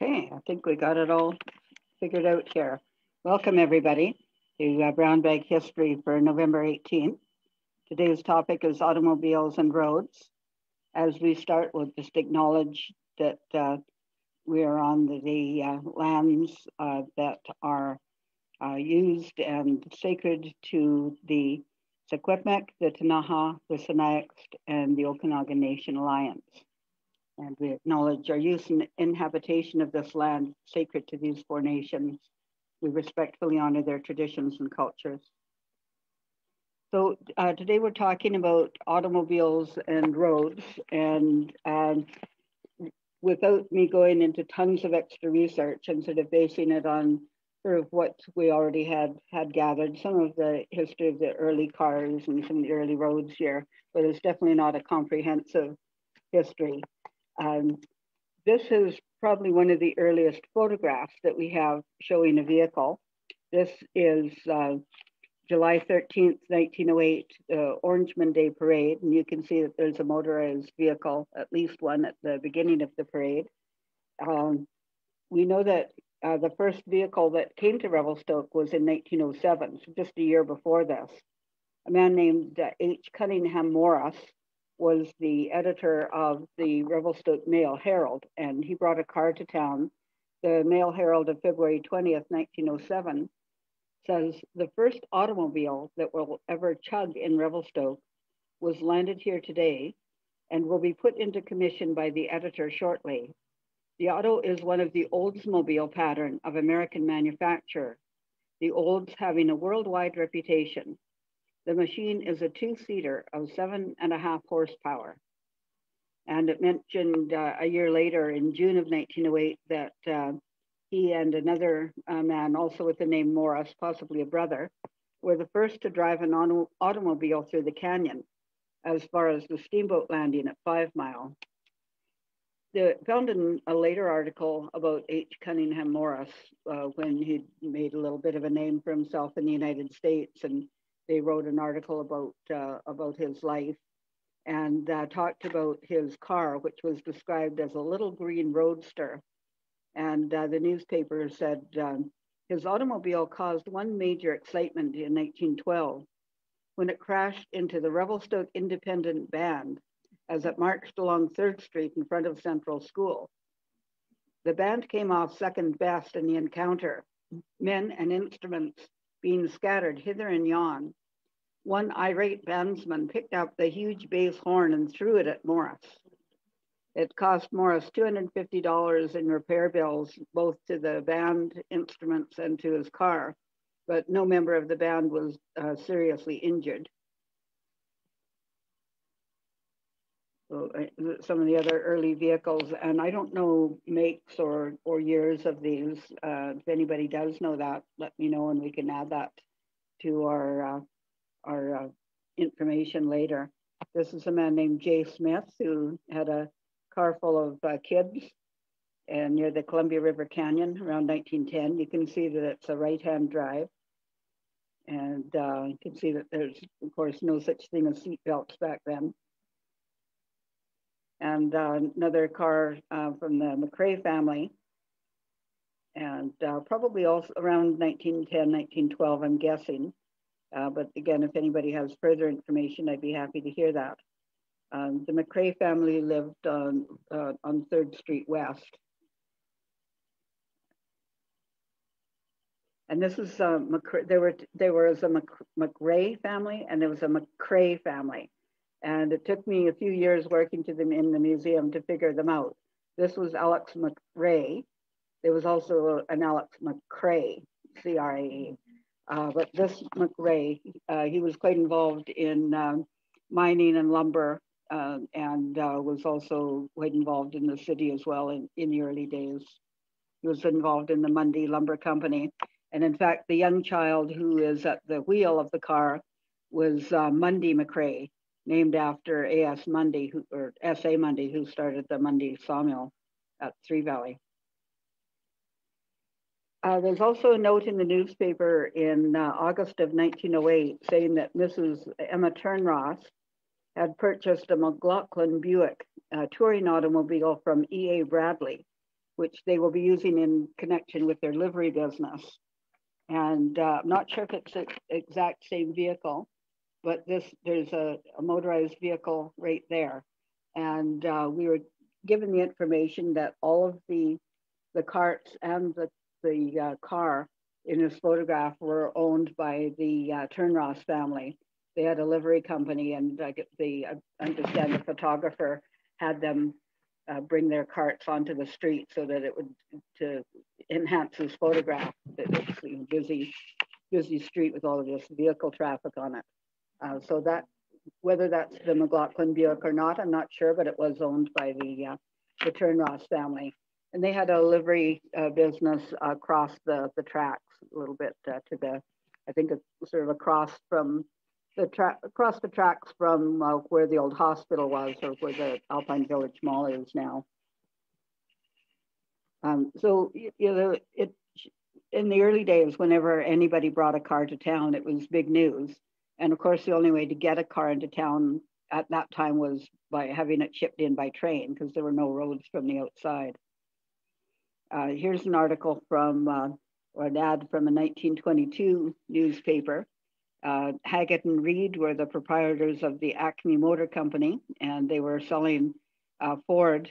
Okay, I think we got it all figured out here. Welcome everybody to Brown Bag History for November 18th. Today's topic is automobiles and roads. As we start, we'll just acknowledge that we are on the lands that are used and sacred to the Secwepemc, the Tanaha, the Sinixt, and the Okanagan Nation Alliance. And we acknowledge our use and inhabitation of this land sacred to these four nations. We respectfully honor their traditions and cultures. So today we're talking about automobiles and roads, and without me going into tons of extra research and sort of basing it on sort of what we already had gathered, some of the history of the early cars and some of the early roads here, but it's definitely not a comprehensive history. This is probably one of the earliest photographs that we have showing a vehicle. This is July 13th, 1908, Orangeman Day Parade. And you can see that there's a motorized vehicle, at least one at the beginning of the parade. We know that the first vehicle that came to Revelstoke was in 1907, so just a year before this. A man named H. Cunningham Morris was the editor of the Revelstoke Mail Herald, and he brought a car to town. The Mail Herald of February 20th, 1907, says the first automobile that will ever chug in Revelstoke was landed here today and will be put into commission by the editor shortly. The auto is one of the Oldsmobile pattern of American manufacture, the Olds having a worldwide reputation. The machine is a two-seater of 7.5 horsepower. And it mentioned a year later in June of 1908 that he and another man, also with the name Morris, possibly a brother, were the first to drive an automobile through the canyon as far as the steamboat landing at 5 Mile. Found in a later article about H. Cunningham Morris when he made a little bit of a name for himself in the United States, and they wrote an article about his life and talked about his car, which was described as a little green roadster. And the newspaper said his automobile caused one major excitement in 1912 when it crashed into the Revelstoke Independent Band as it marched along 3rd Street in front of Central School. The band came off second best in the encounter, men and instruments being scattered hither and yon. One irate bandsman picked up the huge bass horn and threw it at Morris. It cost Morris $250 in repair bills, both to the band, instruments, and to his car, but no member of the band was seriously injured. So, some of the other early vehicles, and I don't know makes or years of these. If anybody does know that, let me know and we can add that to our information later. This is a man named Jay Smith who had a car full of kids and near the Columbia River Canyon around 1910. You can see that it's a right-hand drive. And you can see that there's, of course, no such thing as seat belts back then. And another car from the McRae family. And probably also around 1910, 1912, I'm guessing. But again, if anybody has further information, I'd be happy to hear that. The McRae family lived on 3rd Street West. And this is, there was a McRae family and there was a McRae family. And it took me a few years working to them in the museum to figure them out. This was Alex McRae. There was also an Alex McCrae, C-R-A-E. But this McRae, he was quite involved in mining and lumber and was also quite involved in the city as well in the early days. He was involved in the Mundy Lumber Company. And in fact, the young child who is at the wheel of the car was Mundy McRae, named after A.S. Mundy, or S.A. Mundy, who started the Mundy Sawmill at Three Valley. There's also a note in the newspaper in August of 1908 saying that Mrs. Emma Turnross had purchased a McLaughlin Buick touring automobile from E.A. Bradley which they will be using in connection with their livery business. And I'm not sure if it's the exact same vehicle, but there's a motorized vehicle right there. And we were given the information that all of the carts and the car in this photograph were owned by the Turnross family. They had a livery company, and I understand the photographer had them bring their carts onto the street so that it would to enhance this photograph. It's a busy street with all of this vehicle traffic on it. So that whether that's the McLaughlin Buick or not, I'm not sure, but it was owned by the Turnross family, and they had a livery business across the tracks a little bit to the, I think it's sort of across the tracks from where the old hospital was, or where the Alpine Village Mall is now. So you know, in the early days, whenever anybody brought a car to town, it was big news. And of course, the only way to get a car into town at that time was by having it shipped in by train, because there were no roads from the outside. Here's an article from, or an ad from a 1922 newspaper. Haggett and Reed were the proprietors of the Acme Motor Company, and they were selling Ford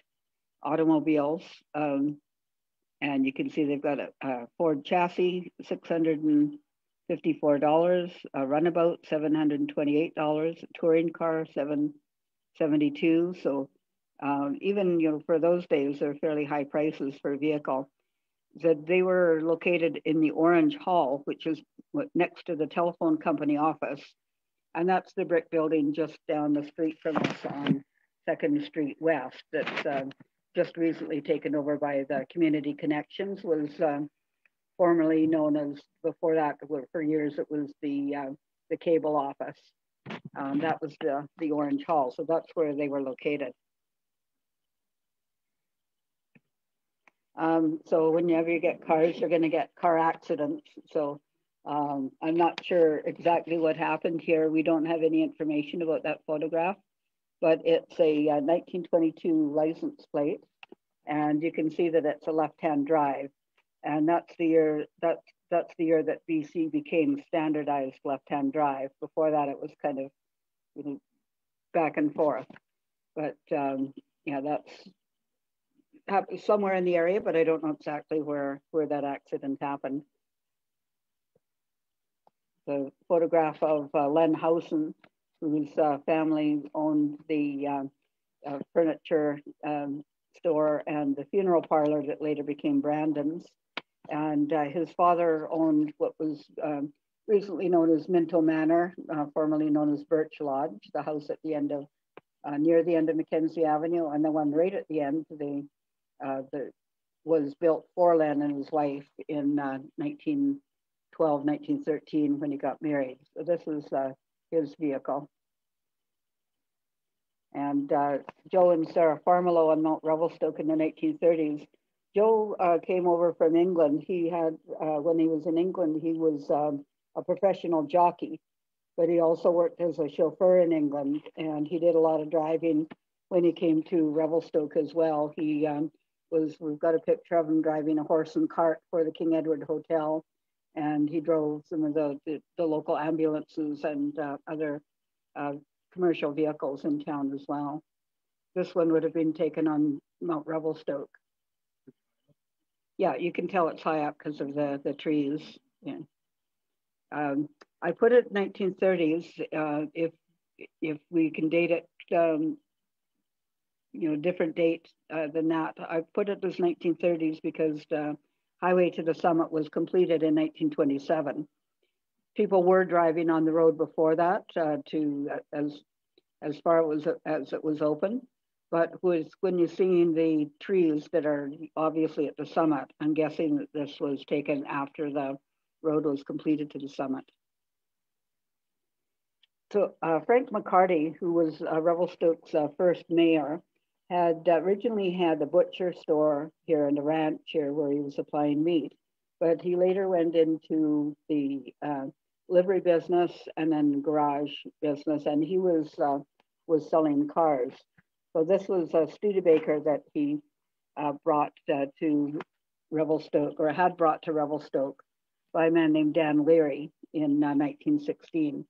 automobiles. And you can see they've got a Ford chassis, $654, a runabout, $728, a touring car, $772. So even for those days, they're fairly high prices for a vehicle. That they were located in the Orange Hall, which is next to the telephone company office. And that's the brick building just down the street from us on 2nd Street West that's just recently taken over by the Community Connections, was formerly known as, before that, for years, it was the cable office. That was the Orange Hall. So that's where they were located. So whenever you get cars, you're going to get car accidents. So I'm not sure exactly what happened here. We don't have any information about that photograph, but it's a 1922 license plate. And you can see that it's a left-hand drive. And that's the year that BC became standardized left-hand drive. Before that, it was kind of back and forth. But yeah, that's happened somewhere in the area, but I don't know exactly where that accident happened. The photograph of Len Housen, whose family owned the furniture store and the funeral parlor that later became Brandon's. And his father owned what was recently known as Minto Manor, formerly known as Birch Lodge, the house at the end of, near the end of Mackenzie Avenue, and the one right at the end, that was built for Len and his wife in 1912, 1913, when he got married. So this is his vehicle. And Joe and Sarah Farmilo on Mount Revelstoke in the 1930s. Joe came over from England. He had, when he was in England, he was a professional jockey, but he also worked as a chauffeur in England, and he did a lot of driving when he came to Revelstoke as well. He we've got a picture of him driving a horse and cart for the King Edward Hotel, and he drove some of the local ambulances and other commercial vehicles in town as well. This one would have been taken on Mount Revelstoke. Yeah, you can tell it's high up because of the trees. Yeah. I put it 1930s, if we can date it, different date than that. I put it as 1930s because the highway to the summit was completed in 1927. People were driving on the road before that as far as it was open. But when you're seeing the trees that are obviously at the summit, I'm guessing that this was taken after the road was completed to the summit. So Frank McCarty, who was Revelstoke's first mayor, had originally had a butcher store here and a ranch here where he was supplying meat, but he later went into the livery business and then garage business, and he was selling cars. So this was a Studebaker that he brought to Revelstoke, or had brought to Revelstoke by a man named Dan Leary in 1916.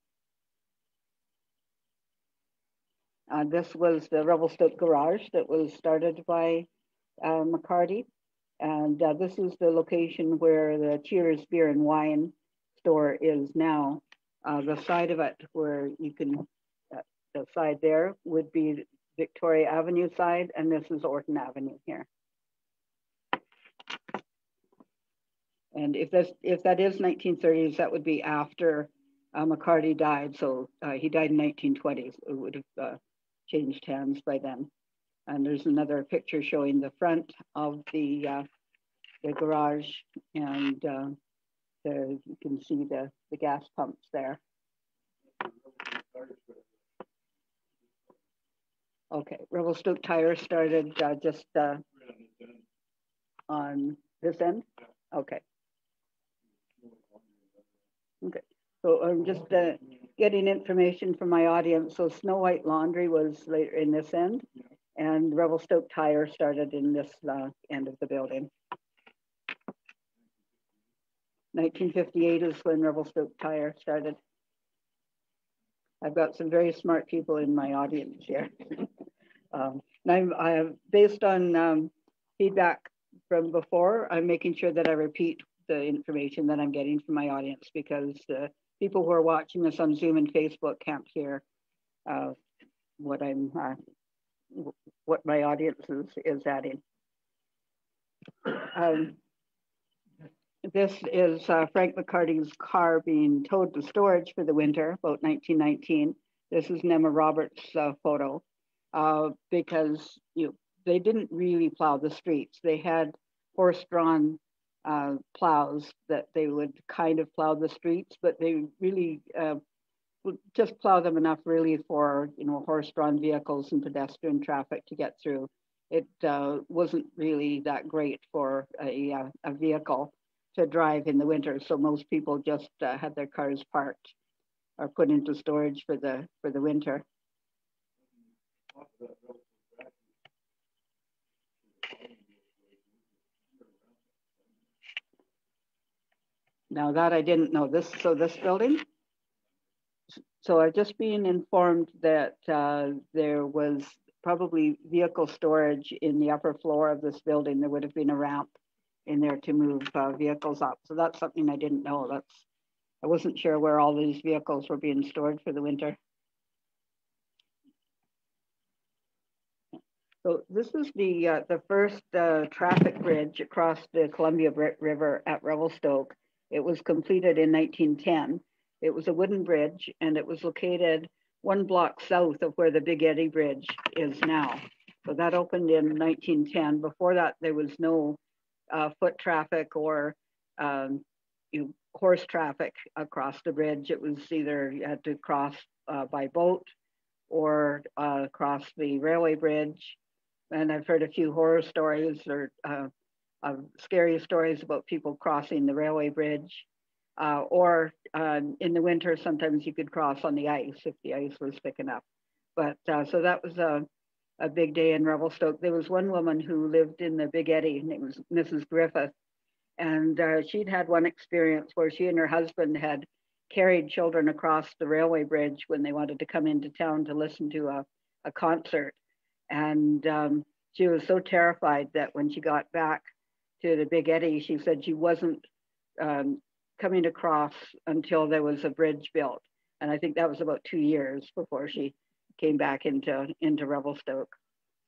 This was the Revelstoke garage that was started by McCarty. And this is the location where the Cheers beer and wine store is now. The side of it where you can, the side there would be Victoria Avenue side, and this is Orton Avenue here. And if that is 1930s, that would be after McCarty died. So he died in 1920s. It would have changed hands by then. And there's another picture showing the front of the garage, and you can see the gas pumps there. Okay, Revelstoke Tire started just on this end. Okay. Okay, so I'm just getting information from my audience. So Snow White Laundry was later in this end. And Revelstoke Tire started in this end of the building. 1958 is when Revelstoke Tire started. I've got some very smart people in my audience here. And I'm based on feedback from before, I'm making sure that I repeat the information that I'm getting from my audience, because people who are watching us on Zoom and Facebook can't hear what my audience is adding. This is Frank McCarty's car being towed to storage for the winter, about 1919. This is Nema Roberts' photo, because they didn't really plow the streets. They had horse-drawn plows that they would kind of plow the streets, but they really just plow them enough really for horse-drawn vehicles and pedestrian traffic to get through. It wasn't really that great for a vehicle to drive in the winter, so most people just had their cars parked or put into storage for the winter. Now that I didn't know this, so this building. So I've just been informed that there was probably vehicle storage in the upper floor of this building. There would have been a ramp in there to move vehicles up. So that's something I didn't know. I wasn't sure where all these vehicles were being stored for the winter. So this is the first traffic bridge across the Columbia River at Revelstoke. It was completed in 1910. It was a wooden bridge, and it was located one block south of where the Big Eddy bridge is now. So that opened in 1910. Before that, there was no foot traffic or horse traffic across the bridge. It was either you had to cross by boat or across the railway bridge. And I've heard a few horror stories or scary stories about people crossing the railway bridge. In the winter, sometimes you could cross on the ice if the ice was thick enough. But so that was a big day in Revelstoke. There was one woman who lived in the Big Eddy, and it was Mrs. Griffith. And she'd had one experience where she and her husband had carried children across the railway bridge when they wanted to come into town to listen to a concert. And she was so terrified that when she got back to the Big Eddy, she said she wasn't coming across until there was a bridge built. And I think that was about 2 years before she came back into Revelstoke.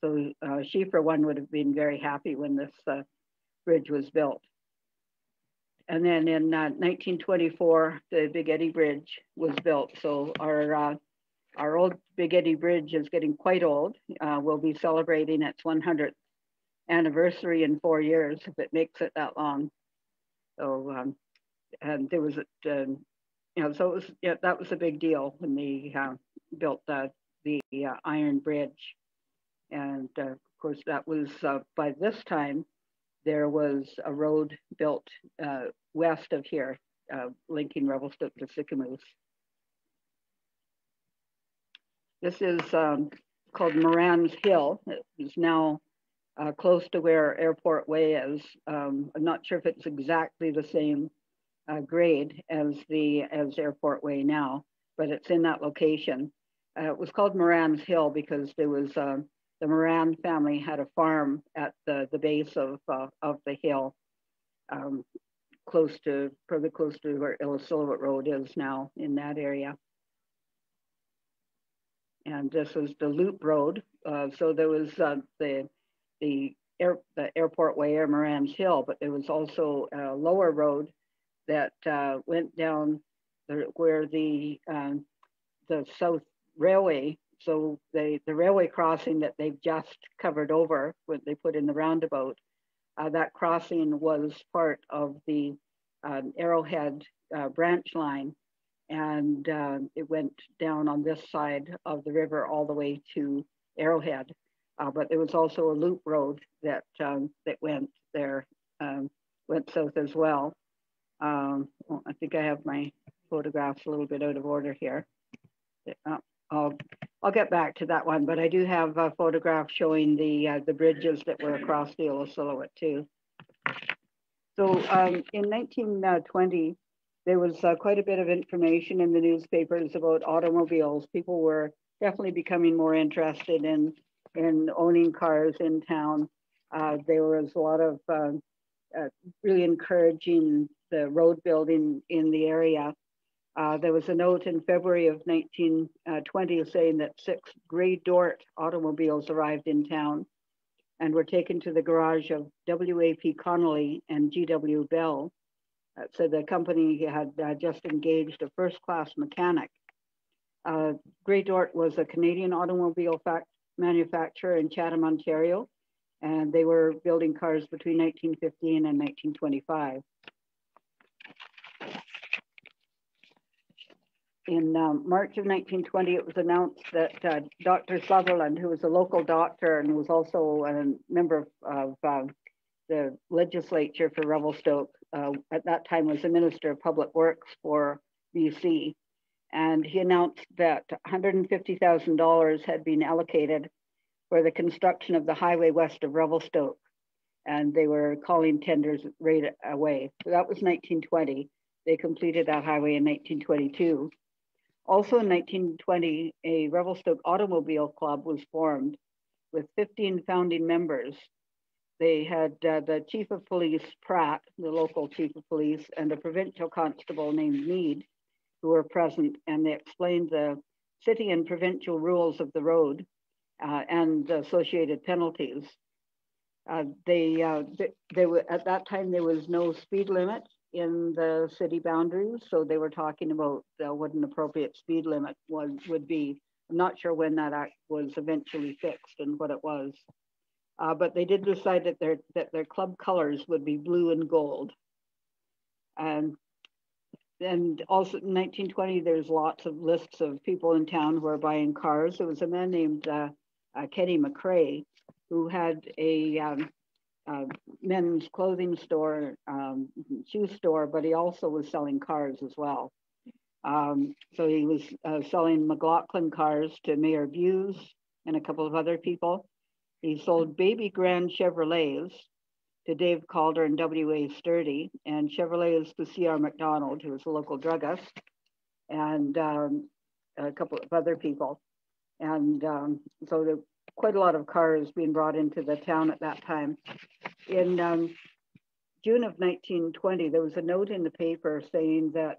So she, for one, would have been very happy when this bridge was built. And then in 1924, the Big Eddy bridge was built. So our old Big Eddy bridge is getting quite old. We'll be celebrating its 100th anniversary in 4 years if it makes it that long. So and there was, so it was, that was a big deal when they built the Iron Bridge. And of course, that was, by this time, there was a road built west of here, linking Revelstoke to Sicamous. This is called Moran's Hill. It is now close to where Airport Way is. I'm not sure if it's exactly the same grade as Airport Way now, but it's in that location. It was called Moran's Hill because there was the Moran family had a farm at the base of the hill, close to, probably close to where Illecillewaet Road is now, in that area. And this was the Loop Road. So there was the Airport Way or Moran's Hill, but there was also a lower road that went down where the South Railway. So the railway crossing that they've just covered over when they put in the roundabout, that crossing was part of the Arrowhead branch line. And it went down on this side of the river all the way to Arrowhead. But there was also a loop road that that went there, went south as well. Well, I think I have my photographs a little bit out of order here. I'll get back to that one, but I do have a photograph showing the bridges that were across the Illecillewaet too. So in 1920, there was quite a bit of information in the newspapers about automobiles. People were definitely becoming more interested in owning cars in town. There was a lot of really encouraging the road building in the area. There was a note in February of 1920 saying that 6 Grey Dort automobiles arrived in town and were taken to the garage of W.A.P. Connolly and G.W. Bell. So the company had just engaged a first-class mechanic. Grey Dort was a Canadian automobile manufacturer in Chatham, Ontario, and they were building cars between 1915 and 1925. In March of 1920, it was announced that Dr. Sutherland, who was a local doctor and was also a member of the legislature for Revelstoke, at that time was the Minister of Public Works for BC. And he announced that $150,000 had been allocated for the construction of the highway west of Revelstoke. And they were calling tenders right away. So that was 1920. They completed that highway in 1922. Also in 1920, a Revelstoke Automobile Club was formed with 15 founding members. They had the chief of police, Pratt, the local chief of police, and a provincial constable named Meade, who were present, and they explained the city and provincial rules of the road and the associated penalties. They were, at that time, there was no speed limit in the city boundaries, so they were talking about what an appropriate speed limit would be. I'm not sure when that act was eventually fixed and what it was. But they did decide that their club colors would be blue and gold. And also in 1920, there's lots of lists of people in town who are buying cars. There was a man named Kenny McRae, who had a men's clothing store, shoe store, but he also was selling cars as well. So he was selling McLaughlin cars to Mayor Buse and a couple of other people. He sold baby grand Chevrolets to Dave Calder and W.A. Sturdy, and Chevrolets to C.R. McDonald, who was a local druggist, and a couple of other people. And so there were quite a lot of cars being brought into the town at that time. In June of 1920, there was a note in the paper saying that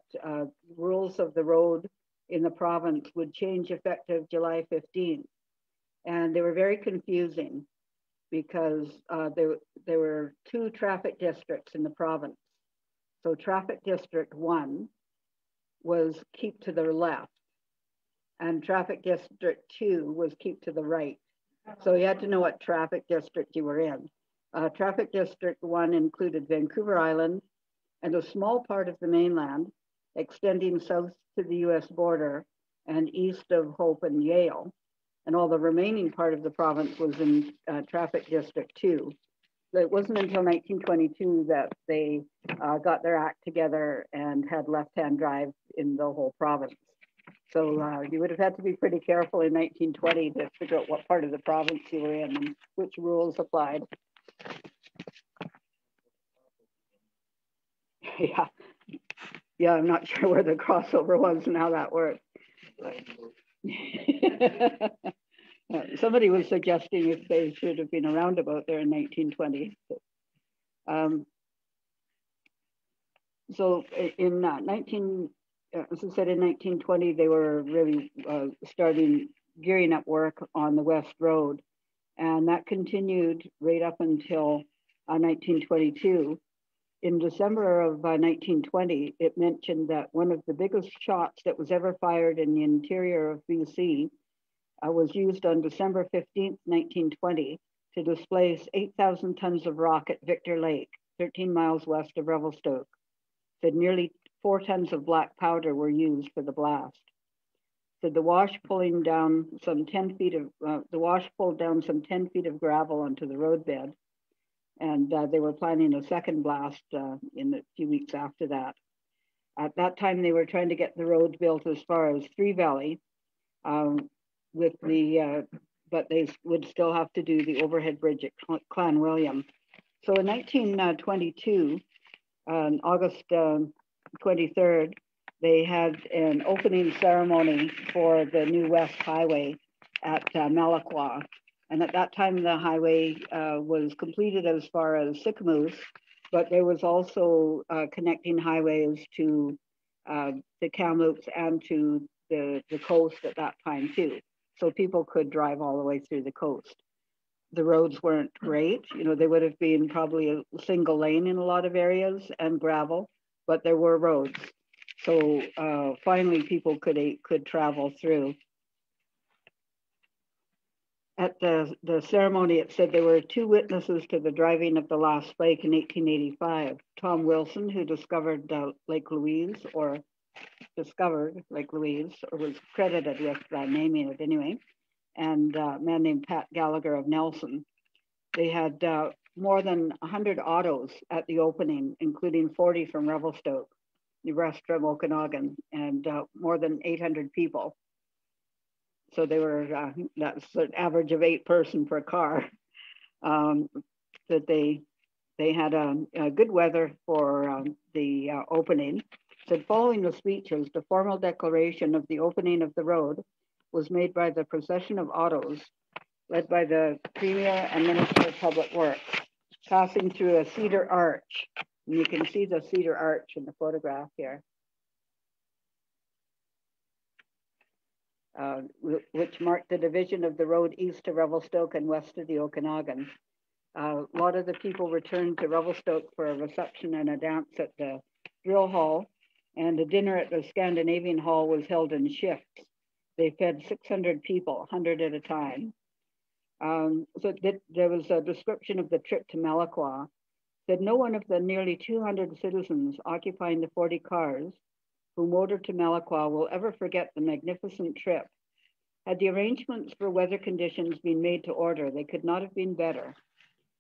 rules of the road in the province would change effective July 15th. And they were very confusing because there were 2 traffic districts in the province. So traffic district 1 was keep to the left, and traffic district 2 was keep to the right. So you had to know what traffic district you were in. Traffic district 1 included Vancouver Island and a small part of the mainland extending south to the US border and east of Hope and Yale. And all the remaining part of the province was in traffic district 2. So it wasn't until 1922 that they got their act together and had left-hand drive in the whole province. So you would have had to be pretty careful in 1920 to figure out what part of the province you were in and which rules applied. Yeah, I'm not sure where the crossover was and how that worked. Somebody was suggesting if they should have been a roundabout there in 1920. So in 1920, they were really gearing up work on the West Road, and that continued right up until 1922. In December of 1920, it mentioned that one of the biggest shots that was ever fired in the interior of BC was used on December 15, 1920, to displace 8,000 tons of rock at Victor Lake, 13 miles west of Revelstoke. Said nearly 4 tons of black powder were used for the blast. Said the wash pulling down some 10 feet of the wash pulled down some 10 feet of gravel onto the roadbed, and they were planning a second blast in a few weeks after that. At that time, they were trying to get the road built as far as Three Valley, but they would still have to do the overhead bridge at Clanwilliam. So in 1922, on August 23rd, they had an opening ceremony for the new West Highway at Malakwa. And at that time, the highway was completed as far as Sicamous, but there was also connecting highways to the Kamloops and to the coast at that time too. So people could drive all the way through the coast. The roads weren't great. You know, they would have been probably a single lane in a lot of areas and gravel, but there were roads. So finally people could travel through. At the ceremony, it said there were two witnesses to the driving of the last spike in 1885. Tom Wilson, who discovered Lake Louise, or discovered Lake Louise, or was credited with naming it anyway, and a man named Pat Gallagher of Nelson. They had more than 100 autos at the opening, including 40 from Revelstoke, the rest from Okanagan, and more than 800 people. So they were, that's an average of 8 person per car. That they had a good weather for the opening. Said following the speeches, the formal declaration of the opening of the road was made by the procession of autos led by the Premier and Minister of Public Works, passing through a cedar arch. And you can see the cedar arch in the photograph here, which marked the division of the road east to Revelstoke and west to the Okanagan. A lot of the people returned to Revelstoke for a reception and a dance at the drill hall, and a dinner at the Scandinavian Hall was held in shifts. They fed 600 people, 100 at a time. So there was a description of the trip to Malakwa. Said no one of the nearly 200 citizens occupying the 40 cars who motored to Malakwa will ever forget the magnificent trip. Had the arrangements for weather conditions been made to order, they could not have been better.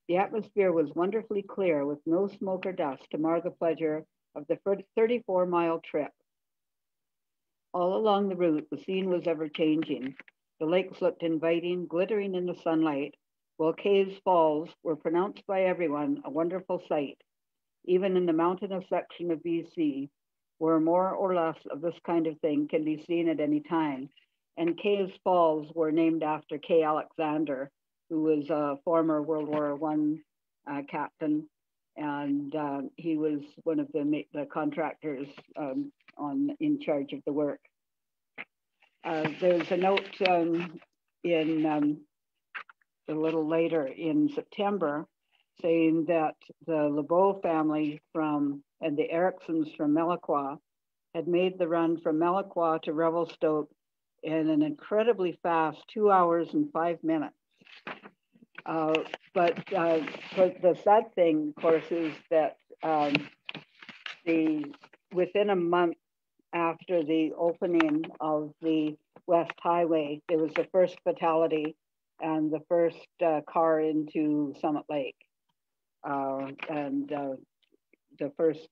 The atmosphere was wonderfully clear, with no smoke or dust to mar the pleasure of the 34-mile trip. All along the route, the scene was ever-changing. The lakes looked inviting, glittering in the sunlight, while Caves Falls were pronounced by everyone a wonderful sight. Even in the mountainous section of BC, where more or less of this kind of thing can be seen at any time. And Caves Falls were named after K. Alexander, who was a former World War I captain. And he was one of the contractors in charge of the work. There's a note a little later in September saying that the LeBeau family and the Ericksons from Malakwa had made the run from Malakwa to Revelstoke in an incredibly fast 2 hours and 5 minutes. But the sad thing, of course, is that within a month after the opening of the West Highway, there was the first fatality and the first car into Summit Lake, and the first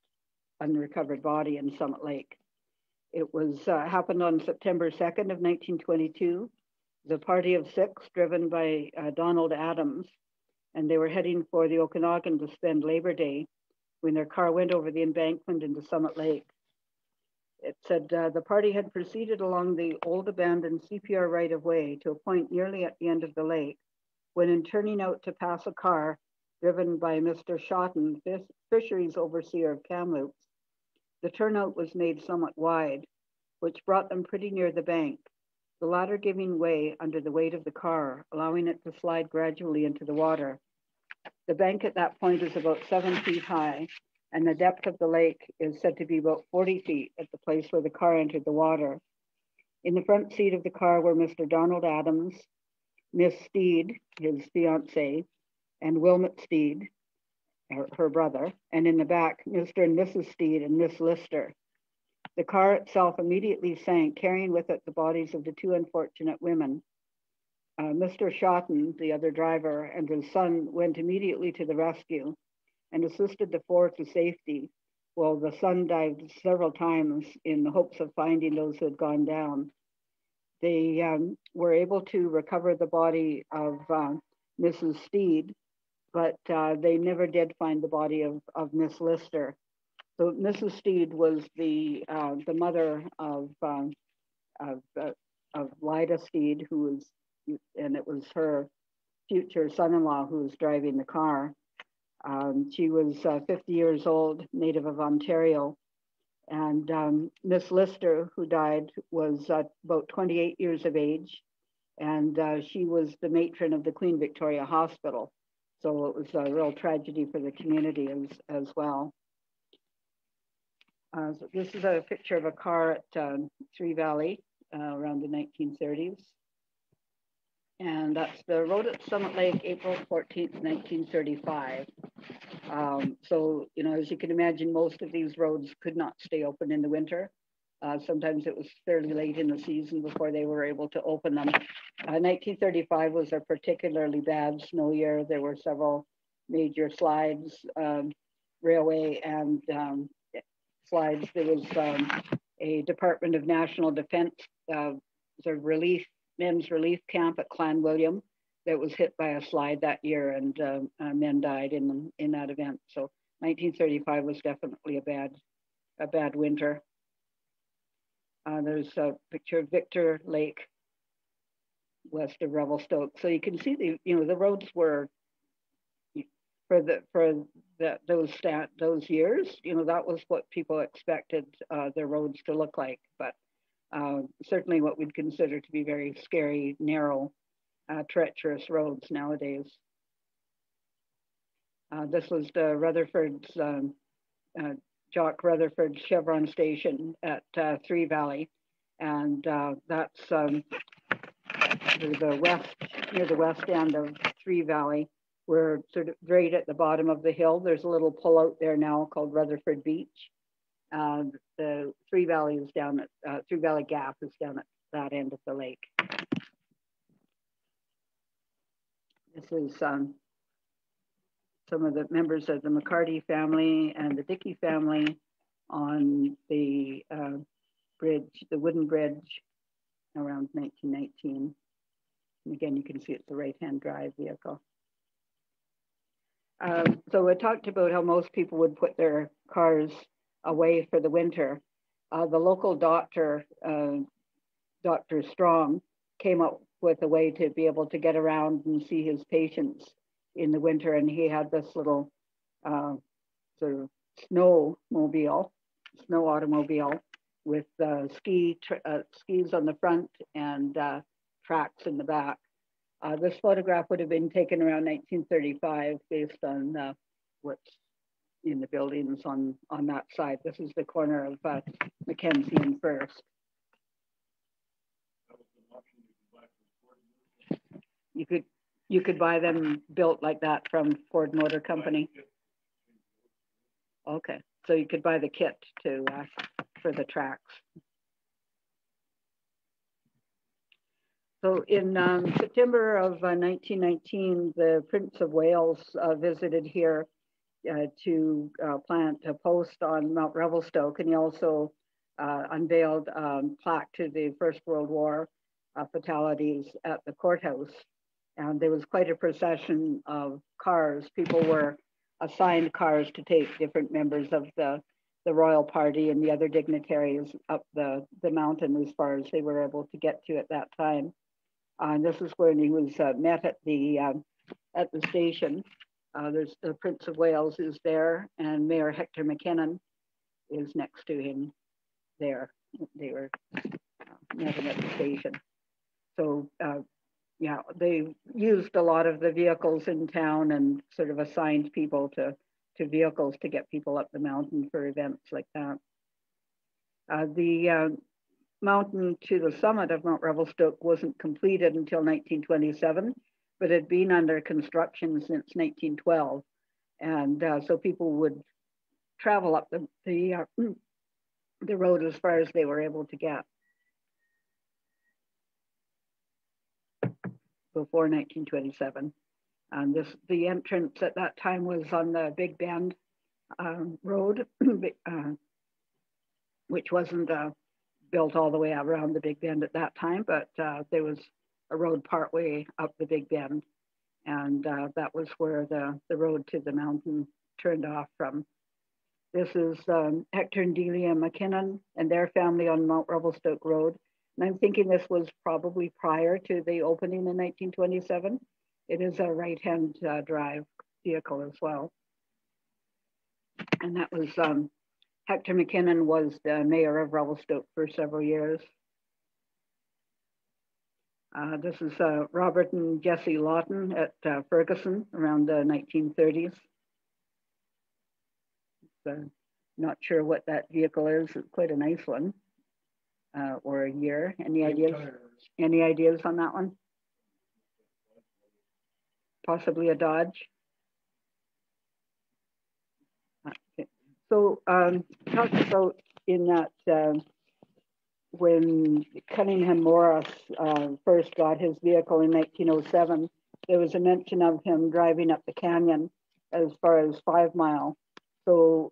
unrecovered body in Summit Lake. It was happened on September 2nd of 1922. The party of six driven by Donald Adams, and they were heading for the Okanagan to spend Labor Day when their car went over the embankment into Summit Lake. It said the party had proceeded along the old abandoned CPR right-of-way to a point nearly at the end of the lake, when in turning out to pass a car driven by Mr. Shotton, fisheries overseer of Kamloops, the turnout was made somewhat wide, which brought them pretty near the bank, the latter giving way under the weight of the car, allowing it to slide gradually into the water. The bank at that point is about 7 feet high, and the depth of the lake is said to be about 40 feet at the place where the car entered the water. In the front seat of the car were Mr. Donald Adams, Miss Steed, his fiancée, and Wilmot Steed, her brother, and in the back, Mr. and Mrs. Steed and Miss Lister. The car itself immediately sank, carrying with it the bodies of the two unfortunate women. Mr. Shotton, the other driver, and his son went immediately to the rescue and assisted the four to safety, while the son dived several times in the hopes of finding those who had gone down. They were able to recover the body of Mrs. Steed, but they never did find the body of Miss Lister. So Mrs. Steed was the mother of Lida Steed, who was, and it was her future son-in-law who was driving the car. She was 50 years old, native of Ontario, and Miss Lister, who died, was about 28 years of age, and she was the matron of the Queen Victoria Hospital. So it was a real tragedy for the community as well. So this is a picture of a car at Three Valley around the 1930s. And that's the road at Summit Lake, April 14th, 1935. So, you know, as you can imagine, most of these roads could not stay open in the winter. Sometimes it was fairly late in the season before they were able to open them. 1935 was a particularly bad snow year. There were several major slides, railway and slides. There was a Department of National Defense sort of relief, men's relief camp at Clan William that was hit by a slide that year, and men died in that event. So 1935 was definitely a bad winter. There's a picture of Victor Lake, west of Revelstoke. So you can see the, you know, the roads were for those years, you know, that was what people expected their roads to look like, but certainly what we'd consider to be very scary, narrow, treacherous roads nowadays. This was the Rutherford's, Jock Rutherford Chevron Station at Three Valley. And that's near the west end of Three Valley. We're sort of right at the bottom of the hill. There's a little pullout there now called Rutherford Beach. The Three Valley is down at Three Valley Gap is down at that end of the lake. This is some of the members of the McCarty family and the Dickey family on the bridge, the wooden bridge, around 1919. And again, you can see it's a right-hand drive vehicle. So I talked about how most people would put their cars away for the winter. The local doctor, Dr. Strong, came up with a way to be able to get around and see his patients in the winter, and he had this little sort of snow automobile with skis on the front and tracks in the back. This photograph would have been taken around 1935 based on what's in the buildings on that side. This is the corner of Mackenzie and First. You could buy them built like that from Ford Motor Company. Okay, so you could buy the kit to for the tracks. So in September of 1919, the Prince of Wales visited here to plant a post on Mount Revelstoke, and he also unveiled plaque to the First World War fatalities at the courthouse. And there was quite a procession of cars. People were assigned cars to take different members of the royal party and the other dignitaries up the mountain as far as they were able to get to at that time. And this is when he was met at the station. There's the Prince of Wales is there, and Mayor Hector McKinnon is next to him there. They were met at the station. So yeah, they used a lot of the vehicles in town and sort of assigned people to vehicles to get people up the mountain for events like that. The mountain to the summit of Mount Revelstoke wasn't completed until 1927, but had been under construction since 1912. And so people would travel up the road as far as they were able to get before 1927. And this, the entrance at that time was on the Big Bend Road, which wasn't built all the way around the Big Bend at that time, but there was a road partway up the Big Bend. And that was where the road to the mountain turned off from. This is Hector and Delia McKinnon and their family on Mount Revelstoke Road. And I'm thinking this was probably prior to the opening in 1927. It is a right-hand drive vehicle as well. And that was, Hector McKinnon was the mayor of Revelstoke for several years. This is Robert and Jesse Lawton at Ferguson around the 1930s. Not sure what that vehicle is. It's quite a nice one, or a year. Any ideas? Any ideas on that one? Possibly a Dodge. Okay. So talked about in that when Cunningham Morris first got his vehicle in 1907, there was a mention of him driving up the canyon as far as 5 Mile. So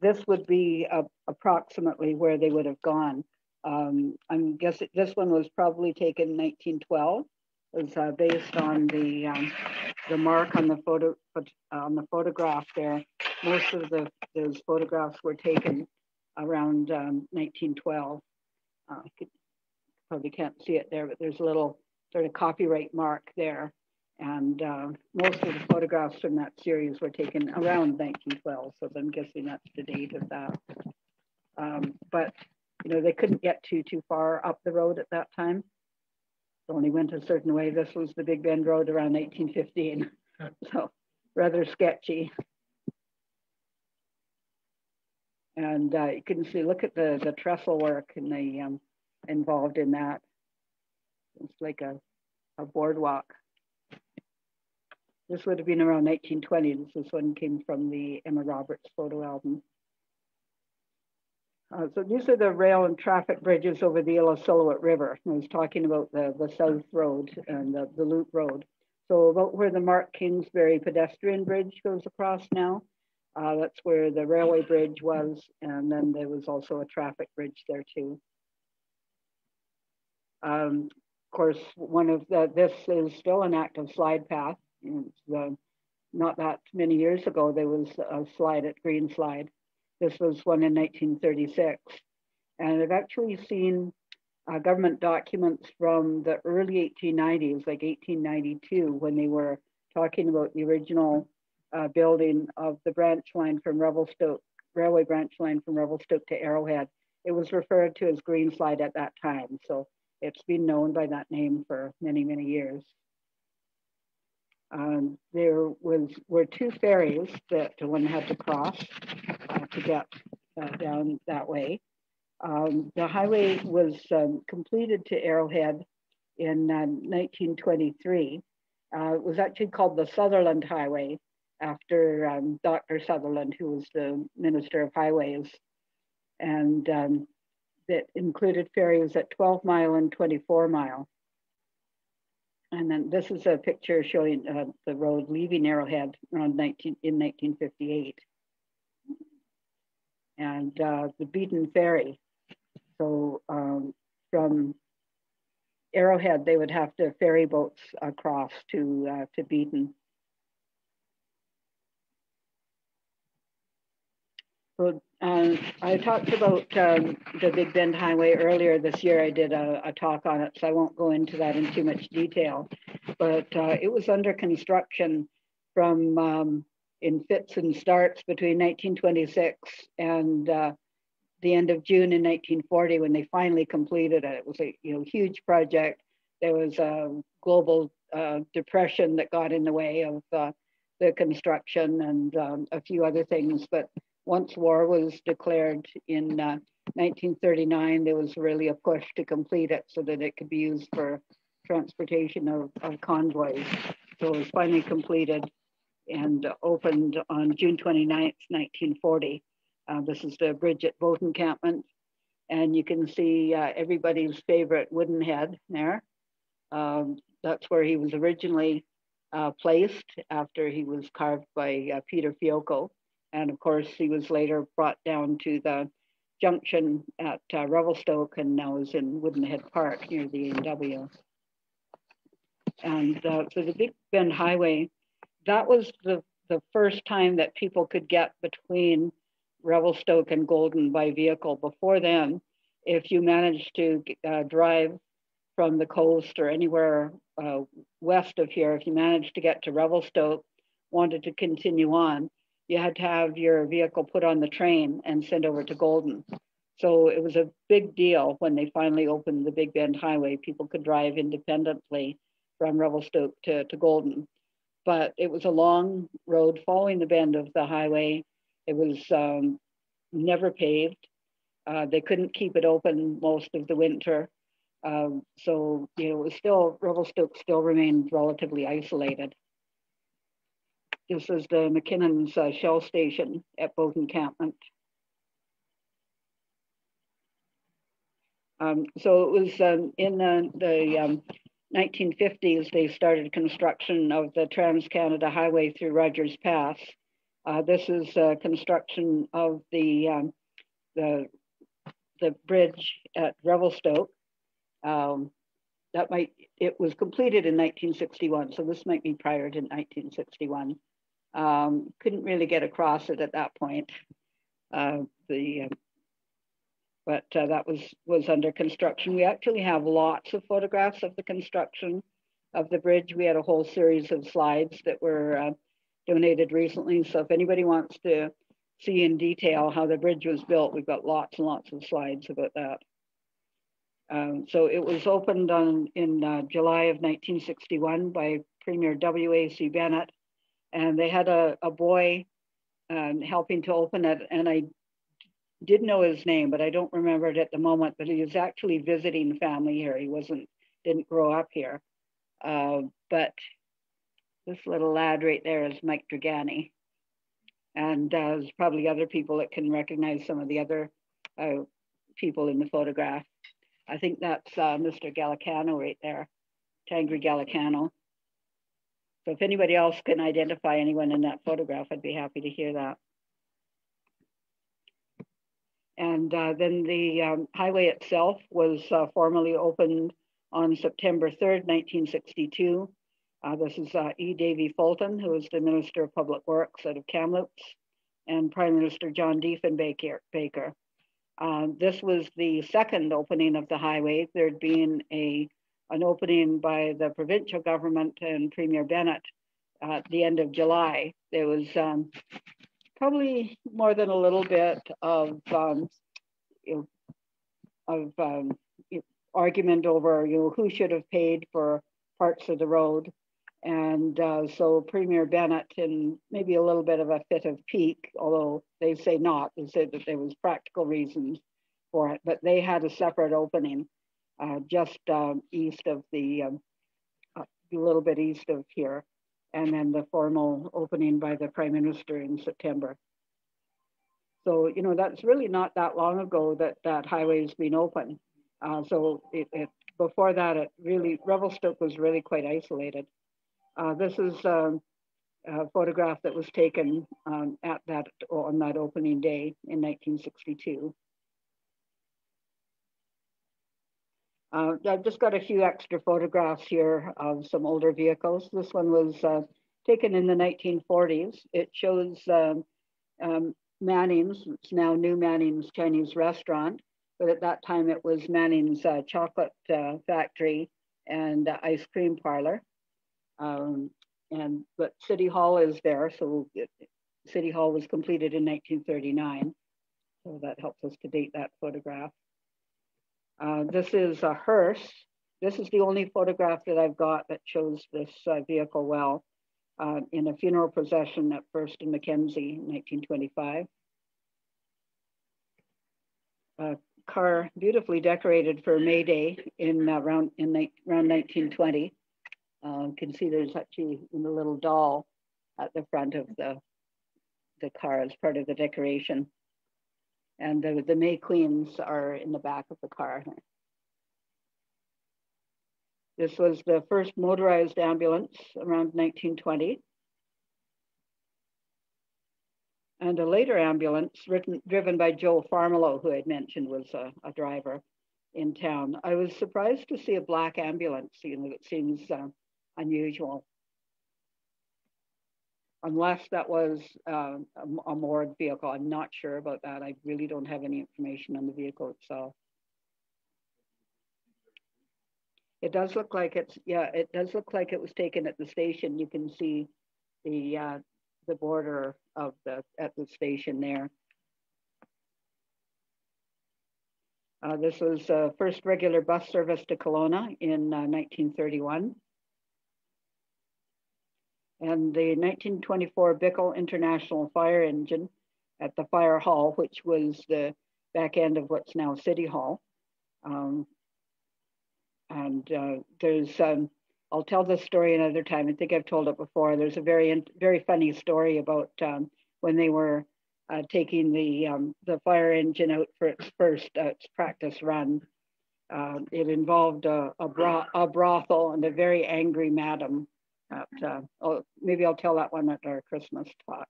this would be approximately where they would have gone. I guess this one was probably taken in 1912. It's based on the mark on the photo on the photograph there. Most of those photographs were taken around 1912. I probably can't see it there, but there's a little sort of copyright mark there. And most of the photographs from that series were taken around 1912. So I'm guessing that's the date of that. But you know, they couldn't get too far up the road at that time. Only went a certain way. This was the Big Bend Road around 1815, so rather sketchy. And you can see, look at the trestle work and the involved in that. It's like a boardwalk. This would have been around 1920. This one came from the Emma Roberts photo album. So these are the rail and traffic bridges over the Illecillewaet River. I was talking about the South Road and the Loop Road. So about where the Mark Kingsbury pedestrian bridge goes across now, that's where the railway bridge was. And then there was also a traffic bridge there too. Of course, one of this is still an active slide path. Not that many years ago, there was a slide at Green Slide. This was one in 1936. And I've actually seen government documents from the early 1890s, like 1892, when they were talking about the original building of the branch line from Revelstoke, railway branch line from Revelstoke to Arrowhead. It was referred to as Green Slide at that time. So it's been known by that name for many, many years. There were two ferries that one had to cross to get down that way. The highway was completed to Arrowhead in 1923. It was actually called the Sutherland Highway after Dr. Sutherland, who was the Minister of Highways. And that included ferries at 12 Mile and 24 Mile. And then this is a picture showing the road leaving Arrowhead around in 1958. and the beaten ferry. So from Arrowhead, they would have to ferry boats across to Beaton. So I talked about the Big Bend Highway earlier this year. I did a talk on it, so I won't go into that in too much detail. But it was under construction from in fits and starts between 1926 and the end of June in 1940 when they finally completed it. It was a huge project. There was a global depression that got in the way of the construction and a few other things. But once war was declared in 1939, there was really a push to complete it so that it could be used for transportation of convoys. So it was finally completed and opened on June 29th, 1940. This is the bridge at boat encampment, and you can see everybody's favorite wooden head there. That's where he was originally placed after he was carved by Peter Fiocco. And of course, he was later brought down to the junction at Revelstoke and now is in Woodenhead Park near the A&W. And so the Big Bend Highway, that was the first time that people could get between Revelstoke and Golden by vehicle. Before then, if you managed to drive from the coast or anywhere west of here, if you managed to get to Revelstoke, wanted to continue on, you had to have your vehicle put on the train and sent over to Golden. So it was a big deal when they finally opened the Big Bend Highway. People could drive independently from Revelstoke to Golden. But it was a long road following the bend of the highway. It was never paved. They couldn't keep it open most of the winter. So, it was still, Revelstoke still remained relatively isolated. This is the McKinnon's Shell Station at Boat Encampment. So it was in the 1950s, they started construction of the Trans-Canada Highway through Rogers Pass. This is construction of the bridge at Revelstoke. It was completed in 1961, so this might be prior to 1961. Couldn't really get across it at that point. But that was under construction. We actually have lots of photographs of the construction of the bridge. We had a whole series of slides that were donated recently. So if anybody wants to see in detail how the bridge was built, we've got lots and lots of slides about that. So it was opened in July of 1961 by Premier W.A.C. Bennett, and they had a boy helping to open it. And I did know his name, but I don't remember it at the moment, but he was actually visiting family here. He didn't grow up here, but this little lad right there is Mike Dragani. And there's probably other people that can recognize some of the other people in the photograph. I think that's Mr. Gallicano right there, Tangri Gallicano. So if anybody else can identify anyone in that photograph, I'd be happy to hear that. And then the highway itself was formally opened on September 3rd, 1962. This is E. Davy Fulton, who is the Minister of Public Works out of Kamloops, and Prime Minister John Diefenbaker. This was the second opening of the highway. There'd been an opening by the provincial government and Premier Bennett at the end of July. There was probably more than a little bit of argument over who should have paid for parts of the road. And so Premier Bennett, in maybe a little bit of a fit of pique, although they say not, they said that there was practical reasons for it, but they had a separate opening just east of the, a little bit east of here. And then the formal opening by the Prime Minister in September. So, that's really not that long ago that highway's been open. So before that, Revelstoke was really quite isolated. This is photograph that was taken on that opening day in 1962. I've just got a few extra photographs here of some older vehicles. This one was taken in the 1940s. It shows Manning's, it's now New Manning's Chinese restaurant, but at that time it was Manning's chocolate factory and ice cream parlor. But City Hall is there, so City Hall was completed in 1939. So that helps us to date that photograph. This is a hearse. This is the only photograph that I've got that shows this vehicle well, in a funeral procession at First and Mackenzie in 1925. A car beautifully decorated for May Day around 1920. You can see there's actually a little doll at the front of the car as part of the decoration. And the May Queens are in the back of the car. This was the first motorized ambulance around 1920. And a later ambulance driven by Joe Farmilo, who I'd mentioned was a driver in town. I was surprised to see a black ambulance, you know, it seems unusual. Unless that was a morgue vehicle. I'm not sure about that. I really don't have any information on the vehicle itself. It does look like it's, yeah, it does look like it was taken at the station. You can see the border of at the station there. This was first regular bus service to Kelowna in 1931. And the 1924 Bickel International Fire Engine at the Fire Hall, which was the back end of what's now City Hall. I'll tell this story another time. I think I've told it before. There's a very funny story about when they were taking the fire engine out for its first its practice run. It involved a brothel and a very angry madam. Maybe I'll tell that one at our Christmas talk.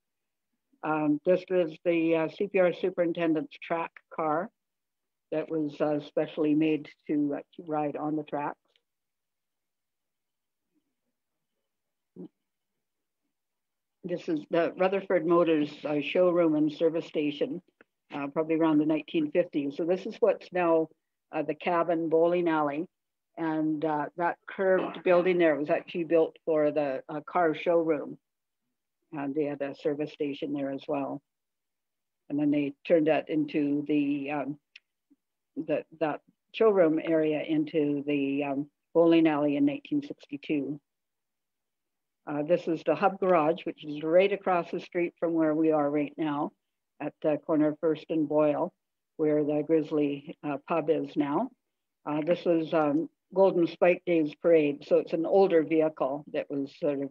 This was the CPR superintendent's track car that was specially made to ride on the tracks. This is the Rutherford Motors showroom and service station, probably around the 1950s. So this is what's now the Cabin Bowling Alley. And that curved building there was actually built for the car showroom. And they had a service station there as well. And then they turned that into that showroom area into the bowling alley in 1962. This is the Hub Garage, which is right across the street from where we are right now at the corner of First and Boyle, where the Grizzly Pub is now. This was Golden Spike Days Parade. So it's an older vehicle that was sort of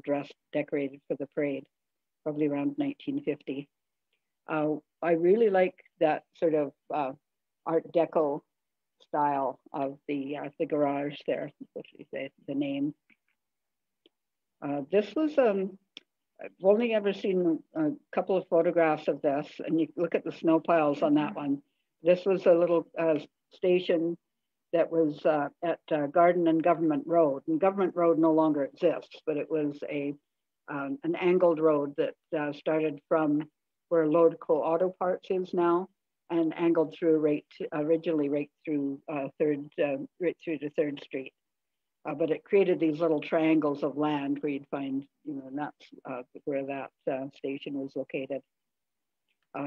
decorated for the parade, probably around 1950. I really like that sort of Art Deco style of the garage there, especially the name. This was, I've only ever seen a couple of photographs of this, and you look at the snow piles on that one. This was a little station that was at Garden and Government Road. And Government Road no longer exists, but it was an angled road that started from where Lodeco Auto Parts is now and angled through right through to 3rd Street. But it created these little triangles of land where you'd find, you know, and that's where that station was located.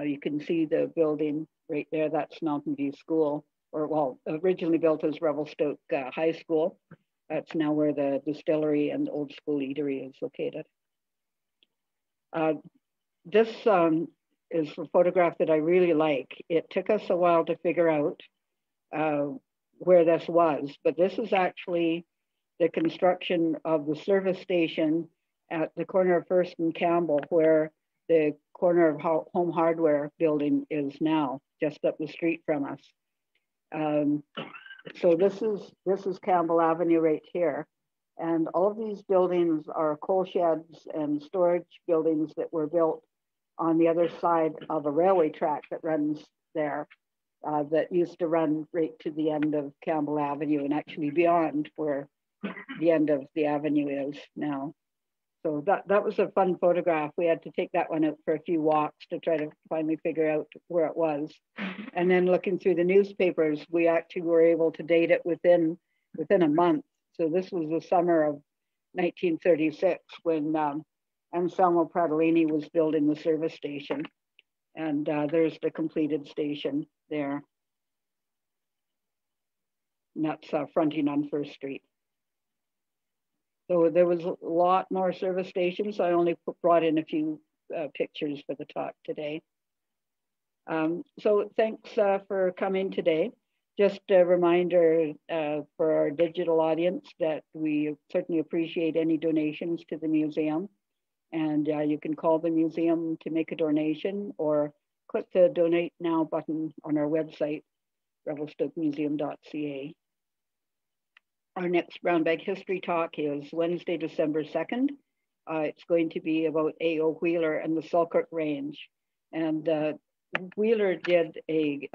You can see the building right there, that's Mountain View School. Or well, originally built as Revelstoke High School. That's now where the distillery and old school eatery is located. This is a photograph that I really like. It took us a while to figure out where this was, but this is actually the construction of the service station at the corner of First and Campbell, where the corner of Home Hardware building is now, just up the street from us. So this is Campbell Avenue right here, And all of these buildings are coal sheds and storage buildings that were built on the other side of a railway track that runs there, that used to run right to the end of Campbell Avenue and actually beyond where the end of the avenue is now. So that was a fun photograph. We had to take that one out for a few walks to try to finally figure out where it was. And then looking through the newspapers, we actually were able to date it within a month. So this was the summer of 1936 when Anselmo Pratolini was building the service station. And there's the completed station there. And that's fronting on First Street. So there was a lot more service stations. I only brought in a few pictures for the talk today. So thanks for coming today. Just a reminder for our digital audience that we certainly appreciate any donations to the museum. And you can call the museum to make a donation or click the Donate Now button on our website, revelstokemuseum.ca. Our next Brown Bag History talk is Wednesday, December 2nd. It's going to be about A.O. Wheeler and the Selkirk Range. And Wheeler did a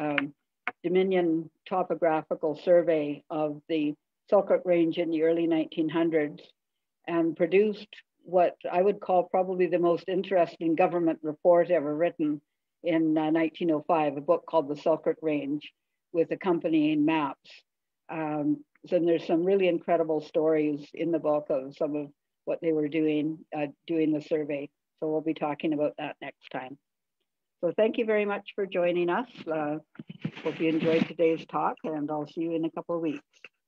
Dominion topographical survey of the Selkirk Range in the early 1900s and produced what I would call probably the most interesting government report ever written in 1905, a book called The Selkirk Range with accompanying maps. So there's some really incredible stories in the book of some of what they were doing the survey. So we'll be talking about that next time. So thank you very much for joining us. Hope you enjoyed today's talk, and I'll see you in a couple of weeks.